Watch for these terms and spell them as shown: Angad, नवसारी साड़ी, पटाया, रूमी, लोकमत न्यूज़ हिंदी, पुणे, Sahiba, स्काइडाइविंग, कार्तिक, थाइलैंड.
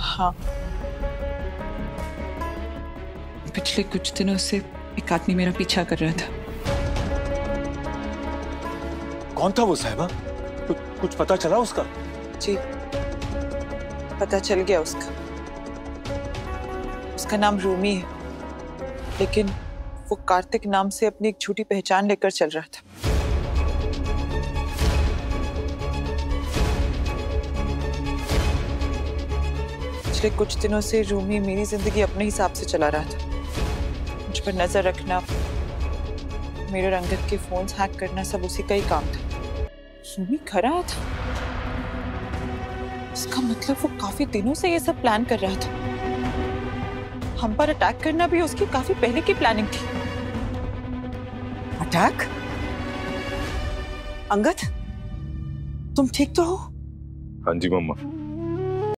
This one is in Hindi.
हाँ, पिछले कुछ दिनों से एक आदमी मेरा पीछा कर रहा था। कौन था वो साहिबा? कुछ पता चला उसका? जी, पता चल गया उसका। उसका नाम रूमी है, लेकिन वो कार्तिक नाम से अपनी एक झूठी पहचान लेकर चल रहा था। पिछले कुछ दिनों से रूमी मेरी जिंदगी अपने हिसाब से चला रहा था। मुझ पर नजर रखना, मेरे रंगत के फोन्स हैक करना, सब उसी का ही काम था। रूमी घर आया था, इसका मतलब वो काफी दिनों से ये सब प्लान कर रहा था। हम पर अटैक करना भी उसकी काफी पहले की प्लानिंग थी। अटैक? अंगद, तुम ठीक तो हो? हाँ जी मम्मा।